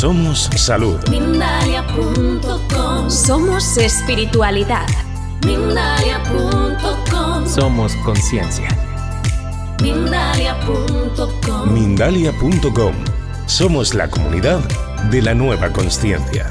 Somos salud. Mindalia.com. Somos espiritualidad. Mindalia.com. Somos conciencia. Mindalia.com. Mindalia.com. Somos la comunidad de la nueva conciencia.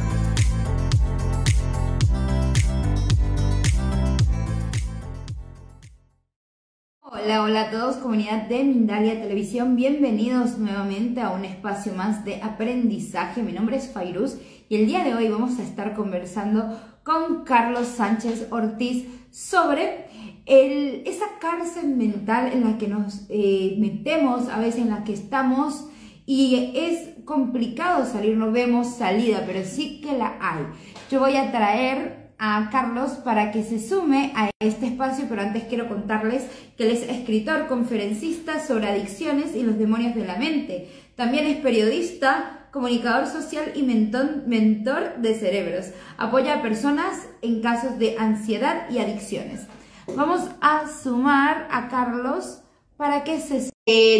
Hola a todos, comunidad de Mindalia Televisión, bienvenidos nuevamente a un espacio más de aprendizaje. Mi nombre es Fairuz y el día de hoy vamos a estar conversando con Carlos Sánchez Ortiz sobre esa cárcel mental en la que nos metemos, a veces en la que estamos, y es complicado salir, no vemos salida, pero sí que la hay. Yo voy a traer a Carlos para que se sume a este espacio, pero antes quiero contarles que él es escritor, conferencista sobre adicciones y los demonios de la mente. También es periodista, comunicador social y mentor de cerebros. Apoya a personas en casos de ansiedad y adicciones. Vamos a sumar a Carlos para que se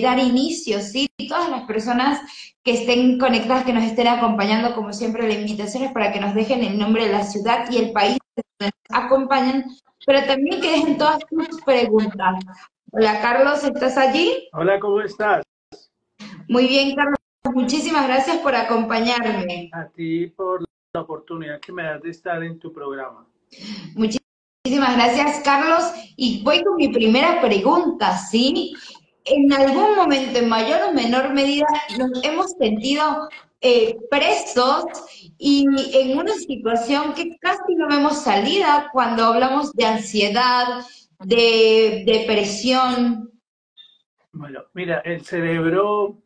dar inicio, ¿sí? Todas las personas que estén conectadas, que nos estén acompañando, como siempre la invitación es para que nos dejen el nombre de la ciudad y el país donde nos acompañan, pero también que dejen todas sus preguntas. Hola Carlos, ¿estás allí? Hola, ¿cómo estás? Muy bien Carlos, muchísimas gracias por acompañarme. A ti por la oportunidad que me das de estar en tu programa. Muchísimas gracias Carlos, y voy con mi primera pregunta, ¿sí? En algún momento, en mayor o menor medida, nos hemos sentido presos y en una situación que casi no vemos salida cuando hablamos de ansiedad, de depresión. Bueno, mira, el cerebro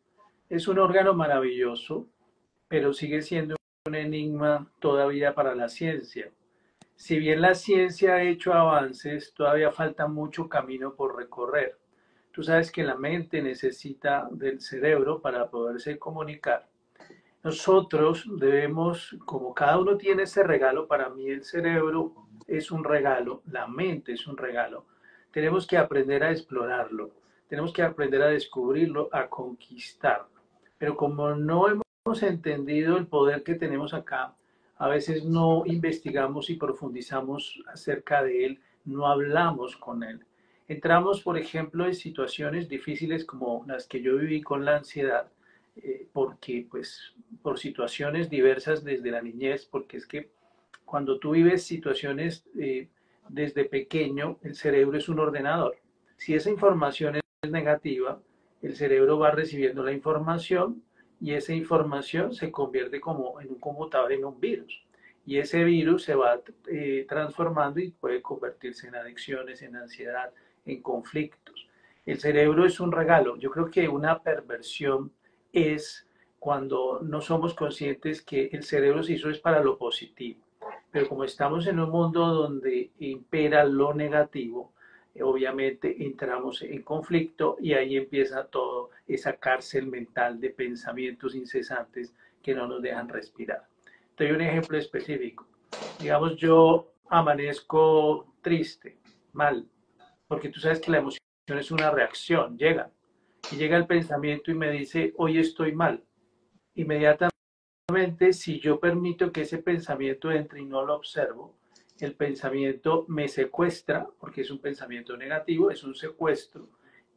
es un órgano maravilloso, pero sigue siendo un enigma todavía para la ciencia. Si bien la ciencia ha hecho avances, todavía falta mucho camino por recorrer. Tú sabes que la mente necesita del cerebro para poderse comunicar. Nosotros debemos, como cada uno tiene ese regalo, para mí el cerebro es un regalo, la mente es un regalo. Tenemos que aprender a explorarlo, tenemos que aprender a descubrirlo, a conquistarlo. Pero como no hemos entendido el poder que tenemos acá, a veces no investigamos y profundizamos acerca de él, no hablamos con él. Entramos, por ejemplo, en situaciones difíciles como las que yo viví con la ansiedad, porque, pues, por situaciones diversas desde la niñez, porque es que cuando tú vives situaciones desde pequeño, el cerebro es un ordenador. Si esa información es negativa, el cerebro va recibiendo la información y esa información se convierte como en un computador, en un virus. Y ese virus se va transformando y puede convertirse en adicciones, en ansiedad, en conflictos. El cerebro es un regalo. Yo creo que una perversión es cuando no somos conscientes que el cerebro se hizo es para lo positivo. Pero como estamos en un mundo donde impera lo negativo, obviamente entramos en conflicto y ahí empieza toda esa cárcel mental de pensamientos incesantes que no nos dejan respirar. Te doy un ejemplo específico. Digamos, yo amanezco triste, mal, porque tú sabes que la emoción es una reacción, llega. Y llega el pensamiento y me dice, hoy estoy mal. Inmediatamente, si yo permito que ese pensamiento entre y no lo observo, el pensamiento me secuestra, porque es un pensamiento negativo, es un secuestro,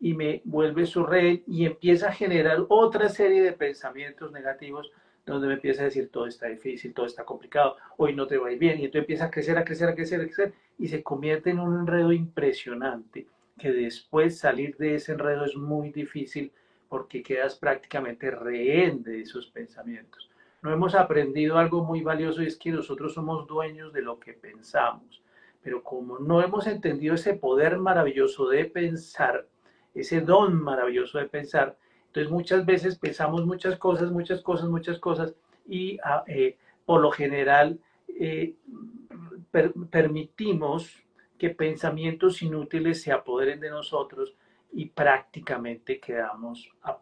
y me vuelve su rey y empieza a generar otra serie de pensamientos negativos donde me empieza a decir, todo está difícil, todo está complicado, hoy no te va a ir bien, y entonces empieza a crecer, a crecer, a crecer, a crecer, y se convierte en un enredo impresionante, que después salir de ese enredo es muy difícil, porque quedas prácticamente rehén de esos pensamientos. No hemos aprendido algo muy valioso, y es que nosotros somos dueños de lo que pensamos, pero como no hemos entendido ese poder maravilloso de pensar, ese don maravilloso de pensar, entonces muchas veces pensamos muchas cosas y por lo general permitimos que pensamientos inútiles se apoderen de nosotros y prácticamente quedamos a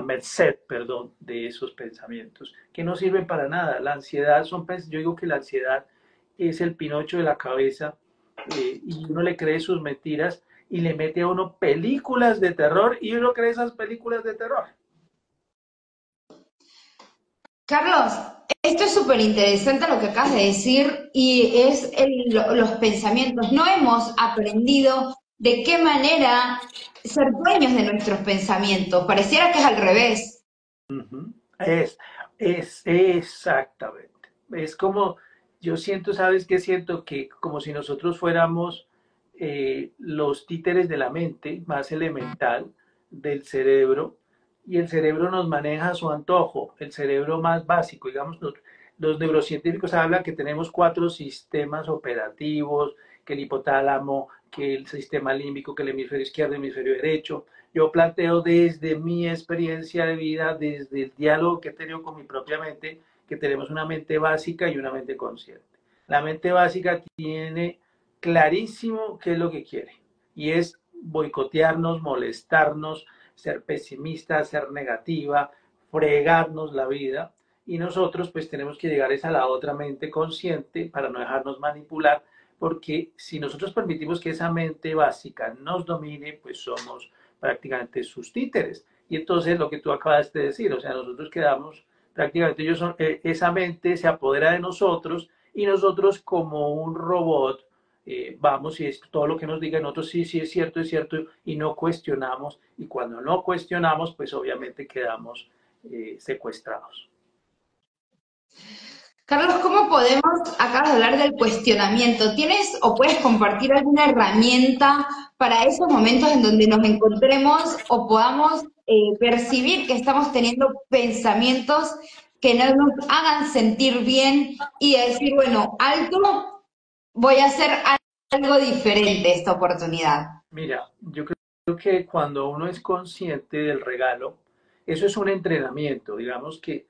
merced de esos pensamientos que no sirven para nada. La ansiedad, yo digo que la ansiedad es el Pinocho de la cabeza y uno le cree sus mentiras y le mete a uno películas de terror y uno cree esas películas de terror. Carlos, esto es súper interesante lo que acabas de decir y es los pensamientos. No hemos aprendido de qué manera ser dueños de nuestros pensamientos. Pareciera que es al revés. Es exactamente. Es como, yo siento, ¿sabes qué siento? Que como si nosotros fuéramos los títeres de la mente más elemental del cerebro, y el cerebro nos maneja a su antojo, el cerebro más básico, digamos. Los neurocientíficos hablan que tenemos 4 sistemas operativos, que el hipotálamo, que el sistema límbico, que el hemisferio izquierdo, el hemisferio derecho. Yo planteo desde mi experiencia de vida, desde el diálogo que he tenido con mi propia mente, que tenemos una mente básica y una mente consciente. La mente básica tiene clarísimo qué es lo que quiere, y es boicotearnos, molestarnos, ser pesimista, ser negativa, fregarnos la vida, y nosotros pues tenemos que llegar a la otra mente consciente para no dejarnos manipular, porque si nosotros permitimos que esa mente básica nos domine, pues somos prácticamente sus títeres. Y entonces lo que tú acabas de decir, o sea, nosotros quedamos prácticamente, esa mente se apodera de nosotros y nosotros como un robot vamos y es todo lo que nos digan nosotros, sí, sí, es cierto, y no cuestionamos, y cuando no cuestionamos, pues obviamente quedamos secuestrados. Carlos, ¿cómo podemos, acabas de hablar del cuestionamiento, ¿tienes o puedes compartir alguna herramienta para esos momentos en donde nos encontremos o podamos percibir que estamos teniendo pensamientos que no nos hagan sentir bien y decir, bueno, alto, voy a hacer algo diferente esta oportunidad? Mira, yo creo que cuando uno es consciente del regalo, eso es un entrenamiento. Digamos que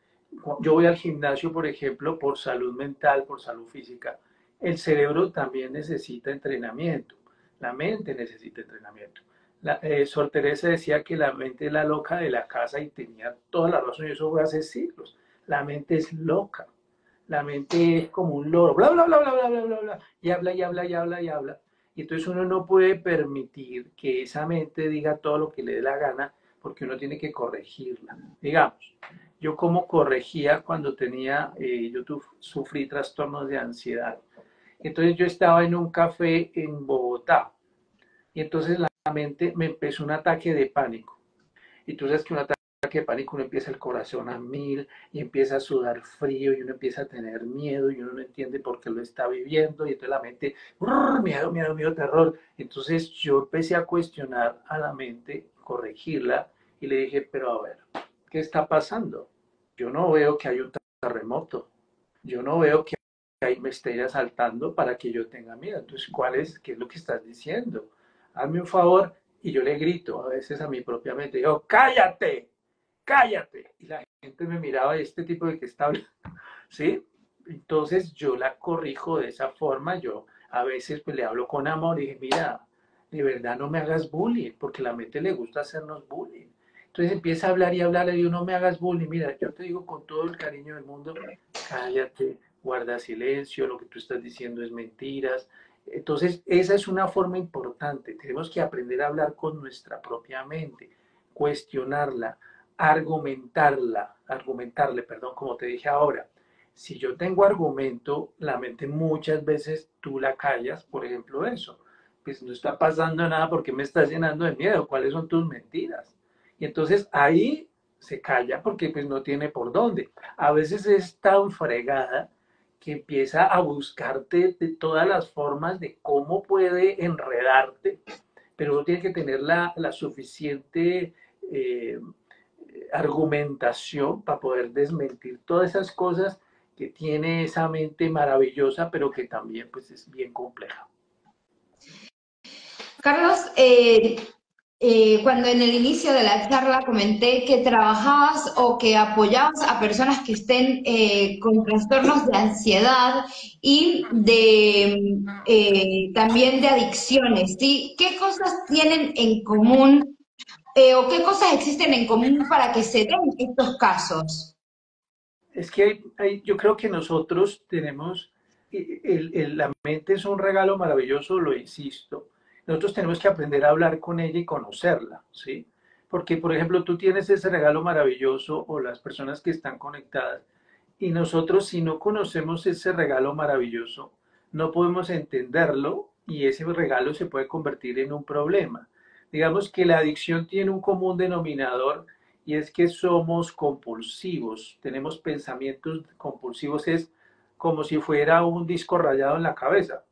yo voy al gimnasio, por ejemplo, por salud mental, por salud física. El cerebro también necesita entrenamiento. La mente necesita entrenamiento. Sor Teresa decía que la mente es la loca de la casa y tenía toda la razón, y eso fue hace siglos. La mente es loca. La mente es como un loro, bla, bla, bla, bla, bla, bla, bla, bla, y habla, y habla, y habla, y habla. Y entonces uno no puede permitir que esa mente diga todo lo que le dé la gana, porque uno tiene que corregirla. Digamos, yo como corregía cuando tenía, sufrí trastornos de ansiedad. Entonces yo estaba en un café en Bogotá, y entonces la mente me empezó un ataque de pánico. Y tú sabes que un ataque de pánico, uno empieza el corazón a 1000 y empieza a sudar frío y uno empieza a tener miedo y uno no entiende por qué lo está viviendo, y entonces la mente, miedo, miedo, miedo, terror. Entonces yo empecé a cuestionar a la mente, corregirla, y le dije, pero a ver, ¿qué está pasando? Yo no veo que hay un terremoto, yo no veo que ahí me esté asaltando para que yo tenga miedo. Entonces, ¿qué es lo que estás diciendo? Hazme un favor. Y yo le grito a veces a mi propia mente, yo, ¡cállate! ¡Cállate! Y la gente me miraba, este tipo de que está hablando, ¿sí? Entonces yo la corrijo de esa forma, yo a veces pues le hablo con amor y dije, mira, de verdad no me hagas bullying, porque a la mente le gusta hacernos bullying. Entonces empieza a hablar y hablar, le digo, no me hagas bullying, mira, yo te digo con todo el cariño del mundo, cállate, guarda silencio, lo que tú estás diciendo es mentiras. Entonces esa es una forma importante, tenemos que aprender a hablar con nuestra propia mente, cuestionarla, argumentarle, perdón, como te dije ahora. Si yo tengo argumento, la mente muchas veces tú la callas, por ejemplo eso, pues no está pasando nada porque me estás llenando de miedo, ¿cuáles son tus mentiras? Y entonces ahí se calla porque pues no tiene por dónde. A veces es tan fregada que empieza a buscarte de todas las formas de cómo puede enredarte, pero uno tiene que tener la suficiente argumentación para poder desmentir todas esas cosas que tiene esa mente maravillosa, pero que también pues es bien compleja. Carlos, cuando en el inicio de la charla comenté que trabajabas o que apoyabas a personas que estén con trastornos de ansiedad y de también de adicciones, ¿sí? ¿Qué cosas tienen en común? ¿O qué cosas existen en común para que se den estos casos? Es que yo creo que nosotros tenemos, la mente es un regalo maravilloso, lo insisto. Nosotros tenemos que aprender a hablar con ella y conocerla, ¿sí? Porque, por ejemplo, tú tienes ese regalo maravilloso, o las personas que están conectadas Y nosotros, si no conocemos ese regalo maravilloso, no podemos entenderlo y ese regalo se puede convertir en un problema. Digamos que la adicción tiene un común denominador y es que somos compulsivos, tenemos pensamientos compulsivos, es como si fuera un disco rayado en la cabeza.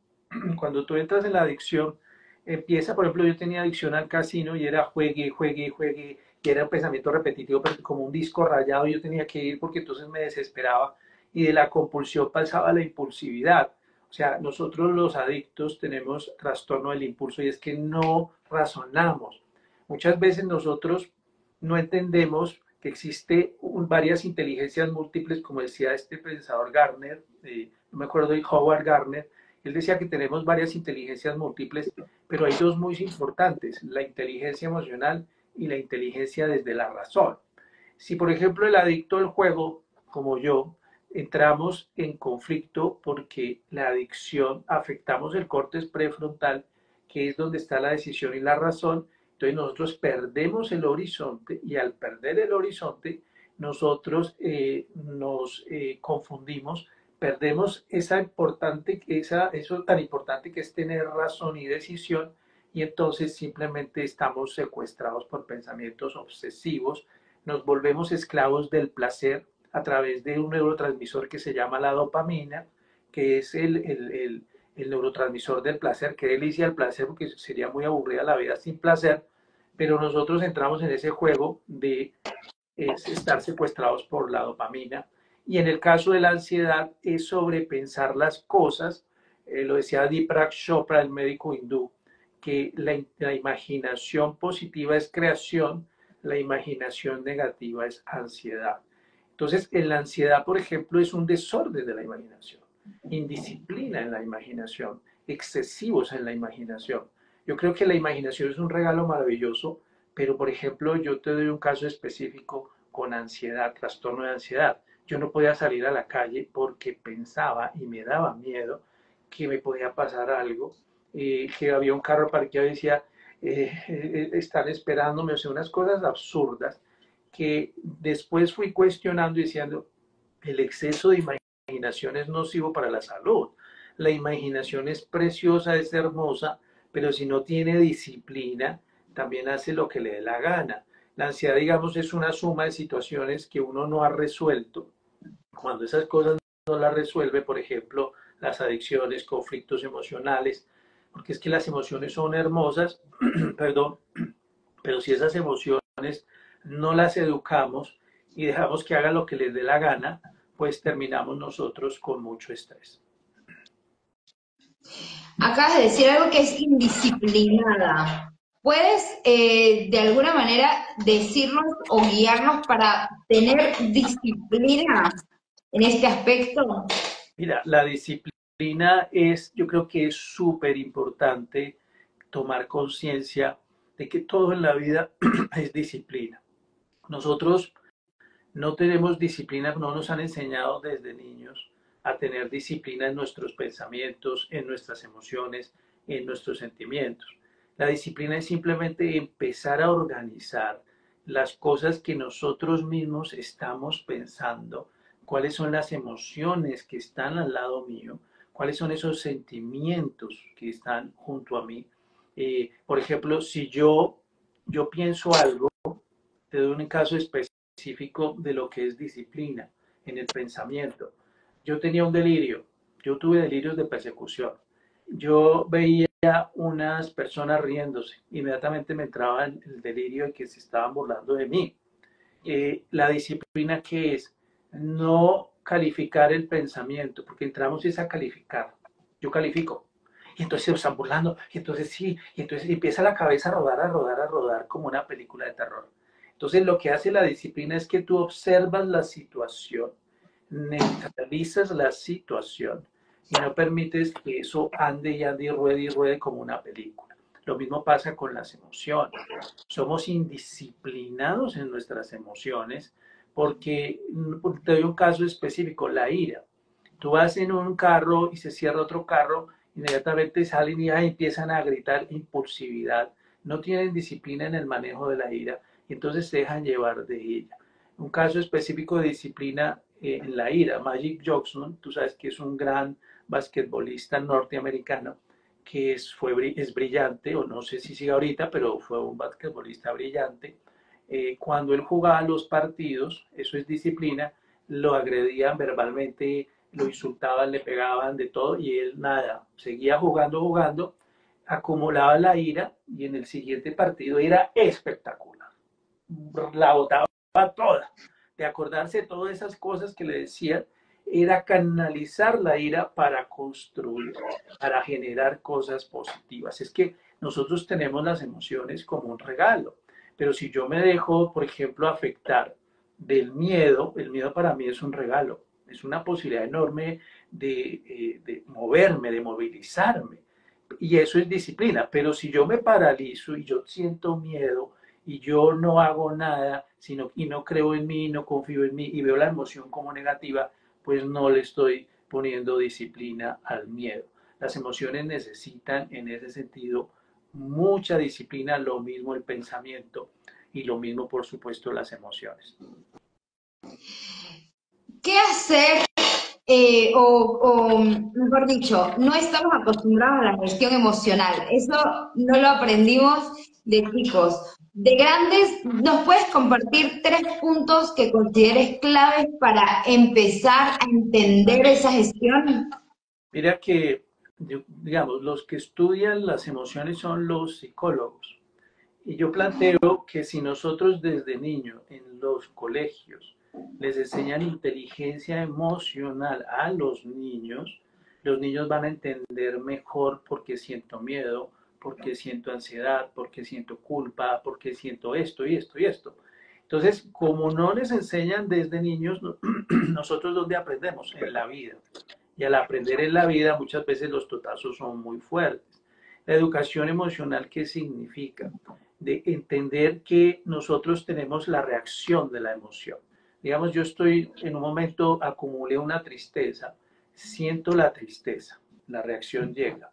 Cuando tú entras en la adicción, empieza, por ejemplo, yo tenía adicción al casino y era juegue, y era un pensamiento repetitivo, pero como un disco rayado, yo tenía que ir porque entonces me desesperaba, y de la compulsión pasaba a la impulsividad. O sea, nosotros los adictos tenemos trastorno del impulso y es que no razonamos. Muchas veces nosotros no entendemos que existe varias inteligencias múltiples, como decía este pensador Gardner, no me acuerdo de Howard Gardner, él decía que tenemos varias inteligencias múltiples, pero hay dos muy importantes, la inteligencia emocional y la inteligencia desde la razón. Si, por ejemplo, el adicto al juego, como yo, entramos en conflicto porque la adicción, afectamos el córtex prefrontal, que es donde está la decisión y la razón, entonces nosotros perdemos el horizonte y al perder el horizonte nosotros confundimos, perdemos eso tan importante que es tener razón y decisión y entonces simplemente estamos secuestrados por pensamientos obsesivos, nos volvemos esclavos del placer, a través de un neurotransmisor que se llama la dopamina, que es el neurotransmisor del placer, que delicia el placer, porque sería muy aburrida la vida sin placer, pero nosotros entramos en ese juego de estar secuestrados por la dopamina. Y en el caso de la ansiedad es sobrepensar las cosas, lo decía Deepak Chopra, el médico hindú, que la imaginación positiva es creación, la imaginación negativa es ansiedad. Entonces, en la ansiedad, por ejemplo, es un desorden de la imaginación, indisciplina en la imaginación, excesivos en la imaginación. Yo creo que la imaginación es un regalo maravilloso, pero, por ejemplo, yo te doy un caso específico con ansiedad, trastorno de ansiedad. Yo no podía salir a la calle porque pensaba y me daba miedo que me podía pasar algo, que había un carro parqueado y decía, están esperándome, o sea, unas cosas absurdas, que después fui cuestionando y diciendo, el exceso de imaginación es nocivo para la salud. La imaginación es preciosa, es hermosa, pero si no tiene disciplina, también hace lo que le dé la gana. La ansiedad, digamos, es una suma de situaciones que uno no ha resuelto. Cuando esas cosas no las resuelve, por ejemplo, las adicciones, conflictos emocionales, porque es que las emociones son hermosas, perdón, pero si esas emociones no las educamos y dejamos que hagan lo que les dé la gana, pues terminamos nosotros con mucho estrés. Acabas de decir algo que es indisciplinada. ¿Puedes de alguna manera decirnos o guiarnos para tener disciplina en este aspecto? Mira, la disciplina es, yo creo que es súper importante tomar conciencia de que todo en la vida es disciplina. Nosotros no tenemos disciplina, no nos han enseñado desde niños a tener disciplina en nuestros pensamientos, en nuestras emociones, en nuestros sentimientos. La disciplina es simplemente empezar a organizar las cosas que nosotros mismos estamos pensando, cuáles son las emociones que están al lado mío, cuáles son esos sentimientos que están junto a mí. Por ejemplo, si yo pienso algo, te doy un caso específico de lo que es disciplina en el pensamiento. Yo tenía un delirio, yo tuve delirios de persecución. Yo veía unas personas riéndose, inmediatamente me entraba en el delirio de que se estaban burlando de mí. La disciplina que es no calificar el pensamiento, porque entramos es a calificar. Yo califico. Y entonces se están burlando, y entonces sí, y entonces empieza la cabeza a rodar como una película de terror. Entonces lo que hace la disciplina es que tú observas la situación, neutralizas la situación y no permites que eso ande y ande y ruede como una película. Lo mismo pasa con las emociones. Somos indisciplinados en nuestras emociones porque, te doy un caso específico, la ira. Tú vas en un carro y se cierra otro carro, inmediatamente salen y empiezan a gritar impulsividad, no tienen disciplina en el manejo de la ira y entonces se dejan llevar de ella. un caso específico de disciplina en la ira. Magic Johnson, tú sabes que es un gran basquetbolista norteamericano, que es brillante, o no sé si sigue ahorita, pero fue un basquetbolista brillante. Cuando él jugaba los partidos, eso es disciplina, lo agredían verbalmente, lo insultaban, le pegaban, de todo, y él nada, seguía jugando, acumulaba la ira, y en el siguiente partido era espectacular. La botaba toda. De acordarse de todas esas cosas que le decían, era canalizar la ira para construir, para generar cosas positivas. Es que nosotros tenemos las emociones como un regalo, pero si yo me dejo, por ejemplo, afectar del miedo, el miedo para mí es un regalo, es una posibilidad enorme de moverme, de movilizarme, y eso es disciplina. Pero si yo me paralizo y yo siento miedo y yo no hago nada, y no creo en mí, no confío en mí, y veo la emoción como negativa, pues no le estoy poniendo disciplina al miedo. Las emociones necesitan, en ese sentido, mucha disciplina, lo mismo el pensamiento y lo mismo, por supuesto, las emociones. ¿Qué hacer? O mejor dicho, no estamos acostumbrados a la gestión emocional. Eso no lo aprendimos de chicos. De grandes, ¿nos puedes compartir 3 puntos que consideres claves para empezar a entender esa gestión? Mira que, digamos, los que estudian las emociones son los psicólogos. Y yo planteo que si nosotros desde niños en los colegios les enseñan inteligencia emocional a los niños van a entender mejor por qué siento miedo, porque siento ansiedad, porque siento culpa, porque siento esto y esto y esto. Entonces, como no les enseñan desde niños, nosotros ¿dónde aprendemos? En la vida. Y al aprender en la vida, muchas veces los totazos son muy fuertes. La educación emocional, ¿qué significa? De entender que nosotros tenemos la reacción de la emoción. Digamos, yo estoy en un momento, acumulé una tristeza, siento la tristeza, la reacción llega.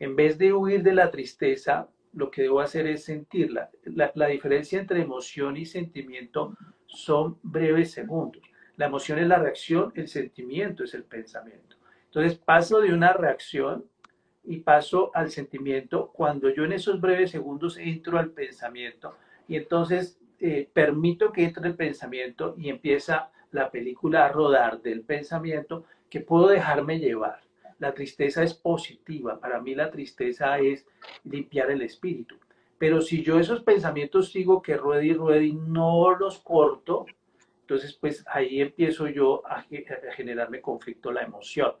En vez de huir de la tristeza, lo que debo hacer es sentirla. La diferencia entre emoción y sentimiento son breves segundos. La emoción es la reacción, el sentimiento es el pensamiento. Entonces paso de una reacción y paso al sentimiento cuando yo en esos breves segundos entro al pensamiento y entonces permito que entre el pensamiento y empieza la película a rodar del pensamiento que puedo dejarme llevar. La tristeza es positiva, para mí la tristeza es limpiar el espíritu. Pero si yo esos pensamientos sigo que ruede y ruede y no los corto, entonces pues ahí empiezo yo a generarme conflicto, la emoción.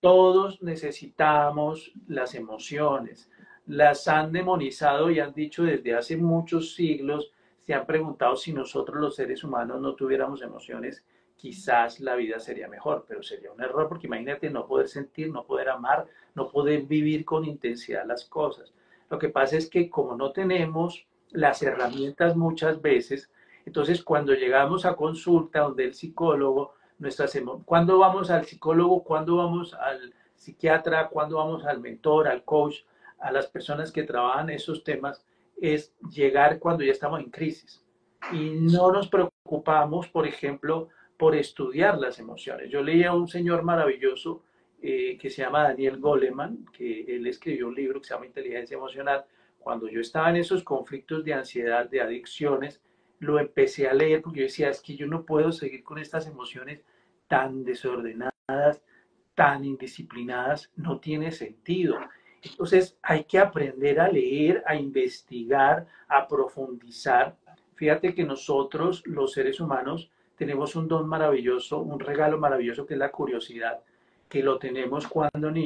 Todos necesitamos las emociones. Las han demonizado y han dicho desde hace muchos siglos, se han preguntado si nosotros los seres humanos no tuviéramos emociones, quizás la vida sería mejor, pero sería un error, porque imagínate no poder sentir, no poder amar, no poder vivir con intensidad las cosas. Lo que pasa es que como no tenemos las herramientas muchas veces, entonces cuando llegamos a consulta donde el psicólogo, ¿cuándo vamos al psicólogo? ¿Cuándo vamos al psiquiatra? ¿Cuándo vamos al mentor, al coach? A las personas que trabajan esos temas, es llegar cuando ya estamos en crisis. Y no nos preocupamos, por ejemplo, por estudiar las emociones. Yo leía a un señor maravilloso que se llama Daniel Goleman, que él escribió un libro que se llama Inteligencia Emocional. Cuando yo estaba en esos conflictos de ansiedad, de adicciones, lo empecé a leer porque yo decía, es que yo no puedo seguir con estas emociones tan desordenadas, tan indisciplinadas, no tiene sentido. Entonces hay que aprender a leer, a investigar, a profundizar. Fíjate que nosotros, los seres humanos, tenemos un don maravilloso, un regalo maravilloso que es la curiosidad, que lo tenemos cuando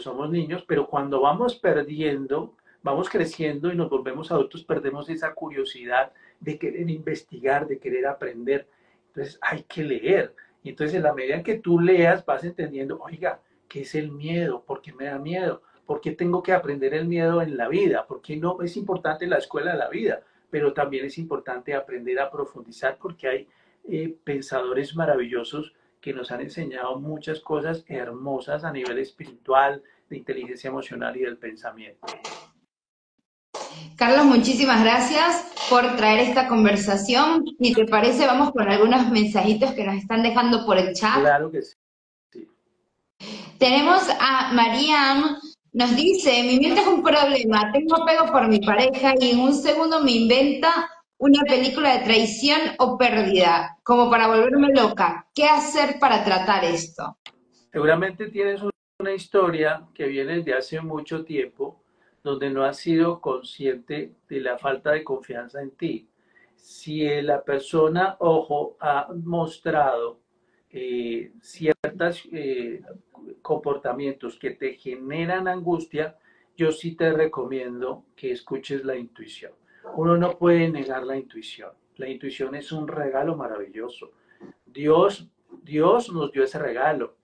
somos niños, pero cuando vamos perdiendo, vamos creciendo y nos volvemos adultos, perdemos esa curiosidad de querer investigar, de querer aprender. Entonces hay que leer. Y entonces en la medida en que tú leas vas entendiendo, oiga, ¿qué es el miedo? ¿Por qué me da miedo? ¿Por qué tengo que aprender el miedo en la vida? ¿Por qué no? Es importante la escuela de la vida, pero también es importante aprender a profundizar porque hay pensadores maravillosos que nos han enseñado muchas cosas hermosas a nivel espiritual, de inteligencia emocional y del pensamiento. Carlos, muchísimas gracias por traer esta conversación. Si te parece, vamos con algunos mensajitos que nos están dejando por el chat. Claro que sí. Tenemos a Mariam, nos dice, mi mente es un problema, tengo apego por mi pareja y en un segundo me inventa una película de traición o pérdida, como para volverme loca. ¿Qué hacer para tratar esto? Seguramente tienes una historia que viene de hace mucho tiempo, donde no has sido consciente de la falta de confianza en ti. Si la persona, ojo, ha mostrado ciertos comportamientos que te generan angustia, yo sí te recomiendo que escuches la intuición. Uno no puede negar la intuición. La intuición es un regalo maravilloso. Dios nos dio ese regalo.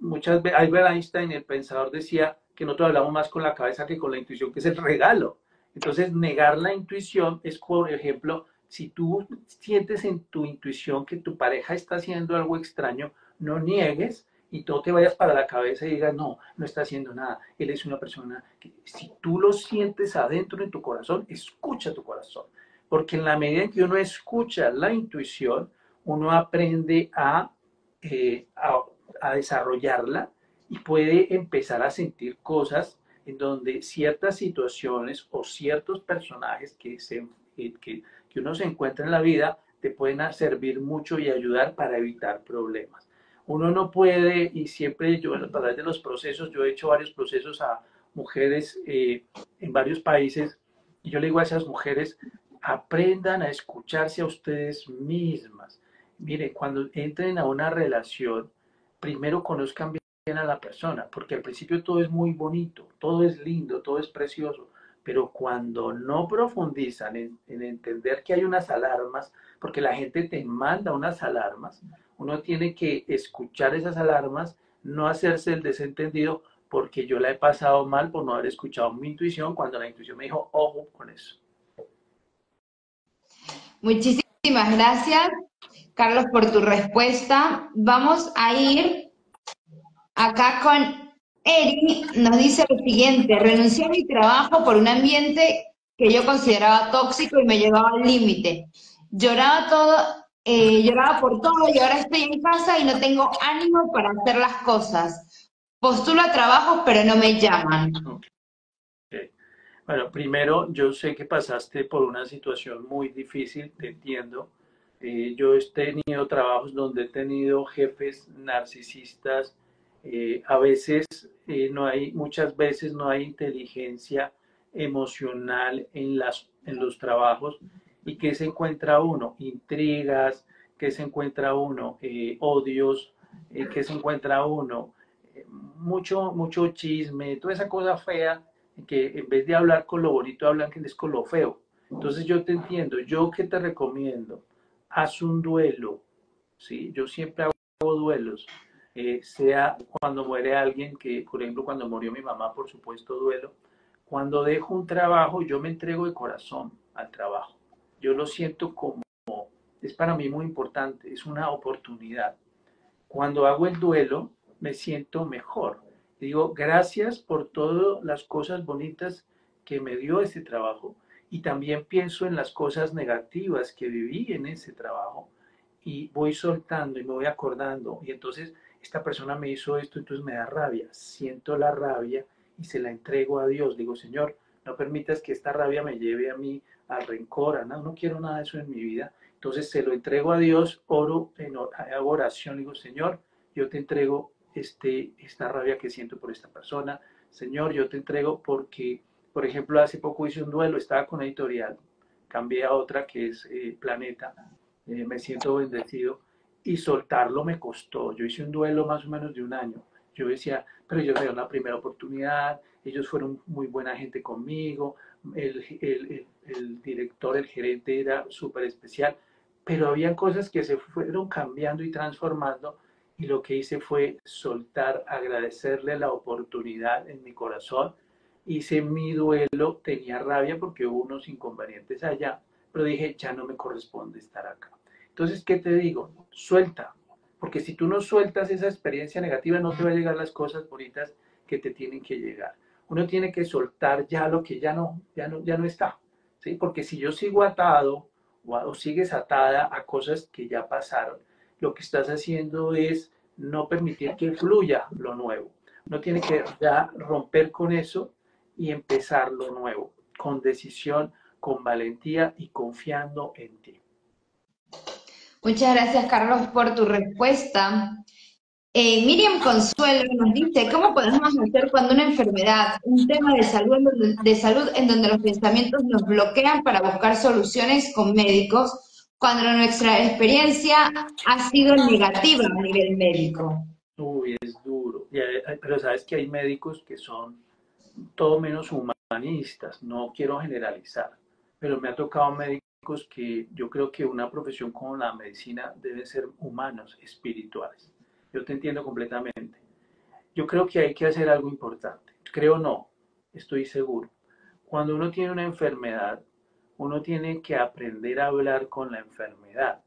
Muchas veces, Albert Einstein, el pensador, decía que nosotros hablamos más con la cabeza que con la intuición, que es el regalo. Entonces, negar la intuición es, por ejemplo, si tú sientes en tu intuición que tu pareja está haciendo algo extraño, no niegues y no te vayas para la cabeza y digas, no, no está haciendo nada, él es una persona que... Si tú lo sientes adentro en tu corazón, escucha tu corazón. Porque en la medida en que uno escucha la intuición, uno aprende a desarrollarla y puede empezar a sentir cosas en donde ciertas situaciones o ciertos personajes que uno se encuentra en la vida te pueden servir mucho y ayudar para evitar problemas. Uno no puede, y siempre yo a través de los procesos, yo he hecho varios procesos a mujeres en varios países, y yo le digo a esas mujeres, aprendan a escucharse a ustedes mismas. Miren, cuando entren a una relación, primero conozcan bien a la persona, porque al principio todo es muy bonito, todo es lindo, todo es precioso, pero cuando no profundizan en entender que hay unas alarmas, porque la gente te manda unas alarmas, uno tiene que escuchar esas alarmas, no hacerse el desentendido, porque yo la he pasado mal por no haber escuchado mi intuición, cuando la intuición me dijo, ojo con eso. Muchísimas gracias, Carlos, por tu respuesta. Vamos a ir acá con Eri, nos dice lo siguiente, renuncié a mi trabajo por un ambiente que yo consideraba tóxico y me llevaba al límite. Lloraba por todo y ahora estoy en casa y no tengo ánimo para hacer las cosas. Postulo a trabajos pero no me llaman. Okay. Bueno, primero, yo sé que pasaste por una situación muy difícil, te entiendo. Yo he tenido trabajos donde he tenido jefes narcisistas. A veces muchas veces no hay inteligencia emocional en los trabajos. ¿Y qué se encuentra uno? Intrigas, ¿qué se encuentra uno? Odios, ¿qué se encuentra uno? Mucho chisme, toda esa cosa fea, que en vez de hablar con lo bonito, hablan que es con lo feo. Entonces yo te entiendo, yo que te recomiendo, haz un duelo, ¿sí? Yo siempre hago duelos, sea cuando muere alguien, que por ejemplo cuando murió mi mamá, por supuesto duelo, cuando dejo un trabajo, yo me entrego de corazón al trabajo. Yo lo siento como, es para mí muy importante, es una oportunidad. Cuando hago el duelo, me siento mejor. Y digo, gracias por todas las cosas bonitas que me dio ese trabajo. Y también pienso en las cosas negativas que viví en ese trabajo. Y voy soltando y me voy acordando. Y entonces, esta persona me hizo esto, entonces me da rabia. Siento la rabia y se la entrego a Dios. Digo, Señor, no permitas que esta rabia me lleve a mí al rencor, no quiero nada de eso en mi vida. Entonces se lo entrego a Dios, oro en oración, digo, Señor, yo te entrego esta rabia que siento por esta persona. Señor, yo te entrego porque, por ejemplo, hace poco hice un duelo, estaba con editorial, cambié a otra que es Planeta, me siento bendecido, y soltarlo me costó. Yo hice un duelo más o menos de un año. Yo decía, pero ellos me dieron la primera oportunidad, ellos fueron muy buena gente conmigo, el director, el gerente era súper especial, pero había cosas que se fueron cambiando y transformando, y lo que hice fue soltar, agradecerle la oportunidad en mi corazón. Hice mi duelo, tenía rabia porque hubo unos inconvenientes allá, pero dije, ya no me corresponde estar acá. Entonces, ¿qué te digo? Suelta, porque si tú no sueltas esa experiencia negativa, no te van a llegar las cosas bonitas que te tienen que llegar. uno tiene que soltar ya lo que ya no está, ¿sí? Porque si yo sigo atado o sigues atada a cosas que ya pasaron, lo que estás haciendo es no permitir que fluya lo nuevo. Uno tiene que ya romper con eso y empezar lo nuevo, con decisión, con valentía y confiando en ti. Muchas gracias, Carlos, por tu respuesta. Miriam Consuelo nos dice, ¿cómo podemos hacer cuando una enfermedad, un tema de salud en donde los pensamientos nos bloquean para buscar soluciones con médicos, cuando nuestra experiencia ha sido negativa a nivel médico? Uy, es duro. Pero sabes que hay médicos que son todo menos humanistas, no quiero generalizar, pero me ha tocado médicos que yo creo que una profesión como la medicina debe ser humanos, espirituales. Yo te entiendo completamente. Yo creo que hay que hacer algo importante. Creo no, estoy seguro. Cuando uno tiene una enfermedad, uno tiene que aprender a hablar con la enfermedad.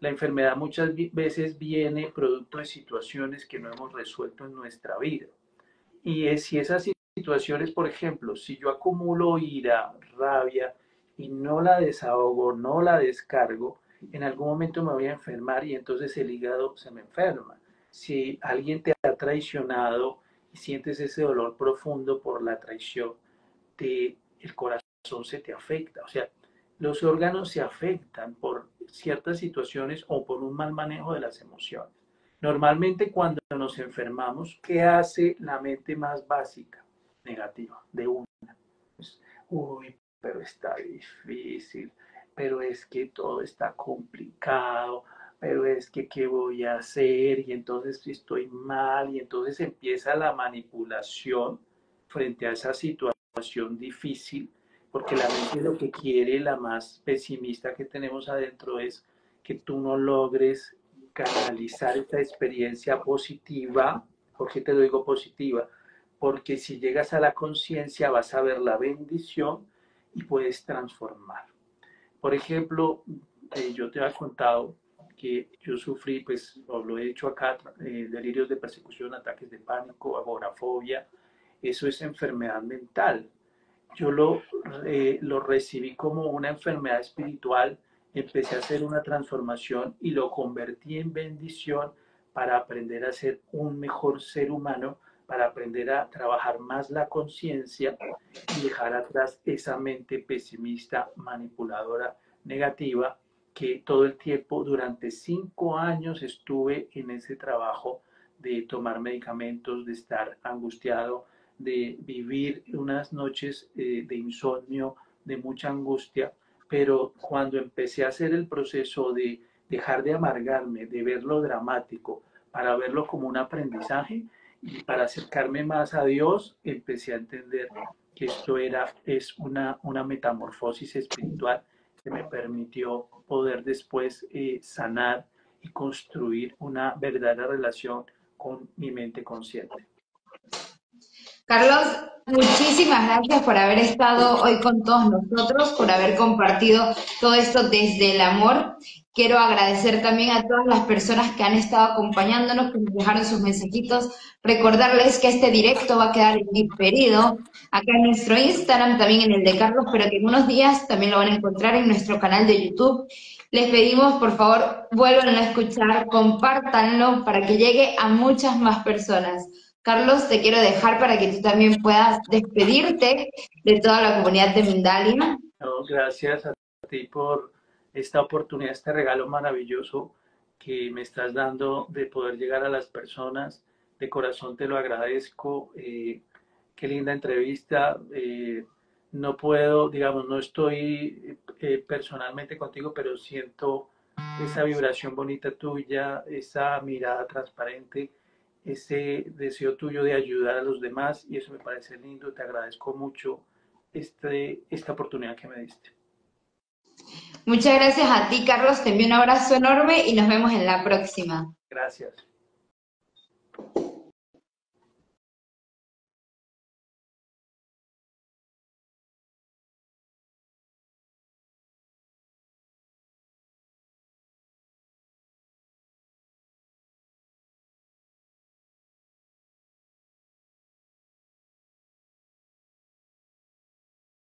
La enfermedad muchas veces viene producto de situaciones que no hemos resuelto en nuestra vida. Y si esas situaciones, por ejemplo, si yo acumulo ira, rabia, y no la desahogo, no la descargo, en algún momento me voy a enfermar y entonces el hígado se me enferma. Si alguien te ha traicionado y sientes ese dolor profundo por la traición, el corazón se te afecta. O sea, los órganos se afectan por ciertas situaciones o por un mal manejo de las emociones. Normalmente cuando nos enfermamos, ¿qué hace la mente más básica? Negativa, de una. Pues, uy, pero está difícil, pero es que todo está complicado, pero es que ¿qué voy a hacer? Y entonces estoy mal, y entonces empieza la manipulación frente a esa situación difícil, porque la mente lo que quiere, la más pesimista que tenemos adentro, es que tú no logres canalizar esta experiencia positiva. ¿Por qué te lo digo positiva? Porque si llegas a la conciencia vas a ver la bendición y puedes transformar. Por ejemplo, yo te había contado que yo sufrí, pues, o lo he hecho acá, delirios de persecución, ataques de pánico, agorafobia. Eso es enfermedad mental. Yo lo recibí como una enfermedad espiritual, empecé a hacer una transformación y lo convertí en bendición para aprender a ser un mejor ser humano, para aprender a trabajar más la conciencia y dejar atrás esa mente pesimista, manipuladora, negativa, que todo el tiempo, durante 5 años, estuve en ese trabajo de tomar medicamentos, de estar angustiado, de vivir unas noches de insomnio, de mucha angustia. Pero cuando empecé a hacer el proceso de dejar de amargarme, de ver lo dramático, para verlo como un aprendizaje y para acercarme más a Dios, empecé a entender que esto es una metamorfosis espiritual que me permitió poder después sanar y construir una verdadera relación con mi mente consciente. Carlos, muchísimas gracias por haber estado hoy con todos nosotros, por haber compartido todo esto desde el amor. Quiero agradecer también a todas las personas que han estado acompañándonos, que nos dejaron sus mensajitos. Recordarles que este directo va a quedar diferido acá en nuestro Instagram, también en el de Carlos, pero que en unos días también lo van a encontrar en nuestro canal de YouTube. Les pedimos, por favor, vuelvan a escuchar, compártanlo para que llegue a muchas más personas. Carlos, te quiero dejar para que tú también puedas despedirte de toda la comunidad de Mindalia. No, gracias a ti por esta oportunidad, este regalo maravilloso que me estás dando de poder llegar a las personas. De corazón te lo agradezco. Qué linda entrevista. No puedo, digamos, no estoy personalmente contigo, pero siento esa vibración bonita tuya, esa mirada transparente, ese deseo tuyo de ayudar a los demás, y eso me parece lindo. Te agradezco mucho esta oportunidad que me diste. Muchas gracias a ti, Carlos. Te envío un abrazo enorme y nos vemos en la próxima. Gracias.